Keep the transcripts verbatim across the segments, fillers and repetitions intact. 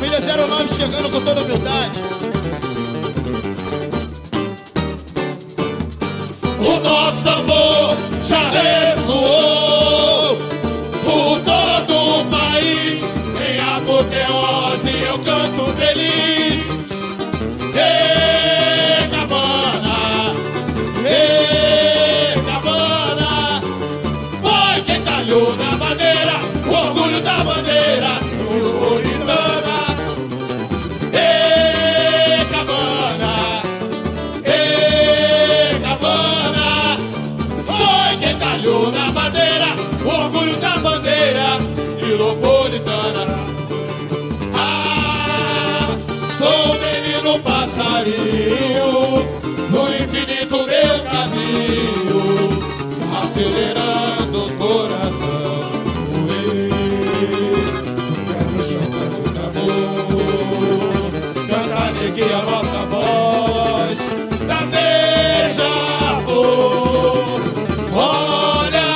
Família zero nove chegando com toda humildade. O nosso amor já ressoou por todo o país. Em apoteose eu canto feliz. Ê, cabana, ê, cabana, foi quem calhou na bandeira, o orgulho da bandeira, o oritana. Ê, cabana, ê, cabana, foi quem calhou na bandeira, o orgulho da bandeira, Nilópolis. Passarinho, no infinito meu caminho, acelerando o coração. Quero no chão mais um tambor, cantar alegria a nossa voz da beija-flor. Olha,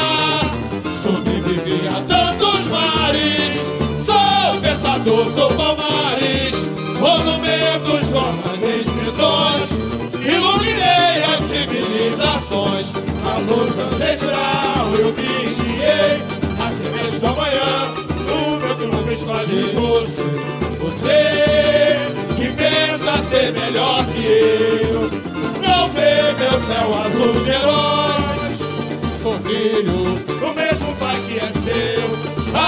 sobrevivi a tantos mares, sou pensador, sou palmares, monumentos, formas, expressões, iluminei as civilizações. A luz ancestral eu me guiei, a semente do amanhã, no meu triunfo escolhi você. Você que pensa ser melhor que eu, não vê meu céu azul de heróis. Sou filho do mesmo pai que é seu, a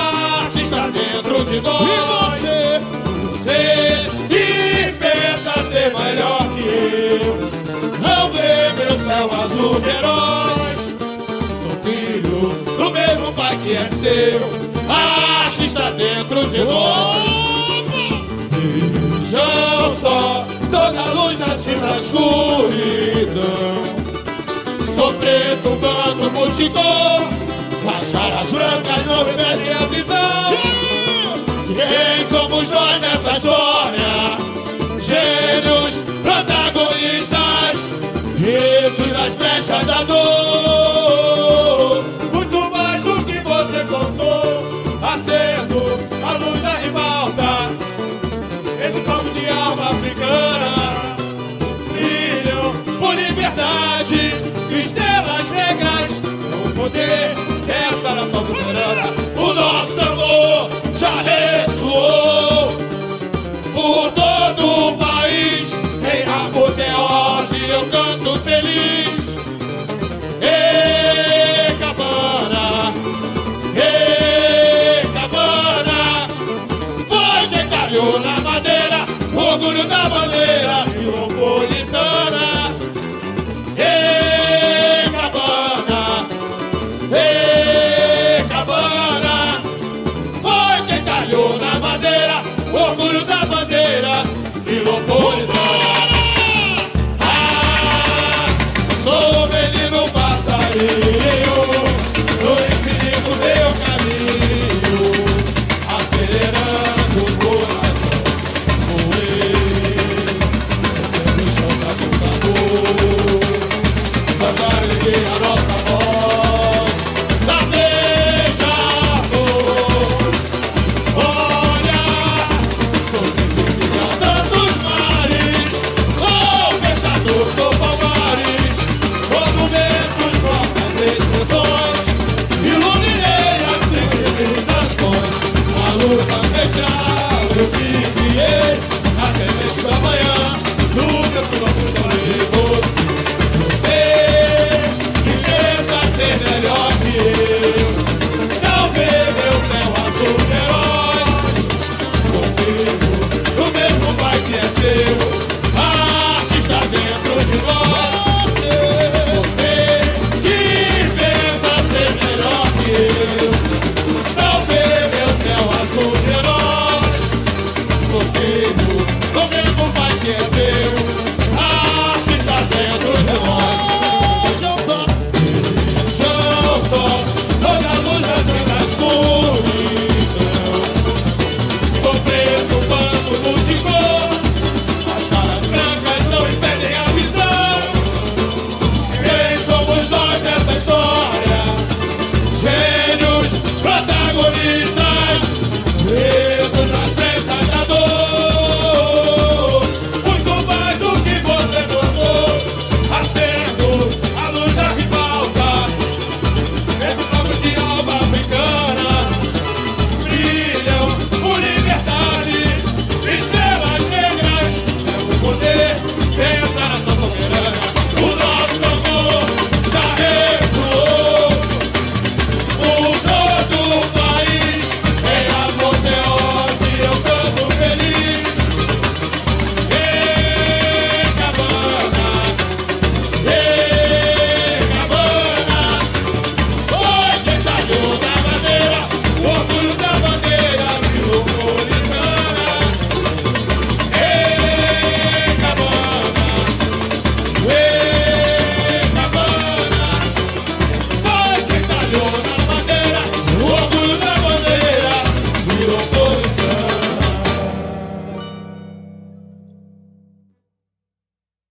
arte está dentro de nós. Você que pensa ser melhor que eu, não vê meu céu azul de heróis. Sou filho do mesmo pai que é seu, a arte está dentro de nós. Vejam só toda a luz nasce na escuridão. Sou preto, branco, multicor, as caras brancas não me perdem a visão. Quem somos nós nessa história? Gênios, protagonistas, presos nas brechas da dor. Muito mais do que você contou, acendo a luz da ribalta. Esse povo de alma africana, brilham por liberdade, estrelas negras, o poder dessa nação soberana. O nosso tambor já ressoou por todo o país. Em apoteose eu canto feliz. Ê, cabana, ê, cabana, foi quem calhou na bandeira, orgulho da bandeira nilópolitana. Ê, cabana, ê, cabana, na bandeira, orgulho da bandeira nilópolitana. Ah, sou o menino passarinho, no infinito meu caminho, acelerando o coração. Voei, no chão da boca, amor, cantar alegria a nossa voz. Eu me guiei, a semente da manhã, no meu filho.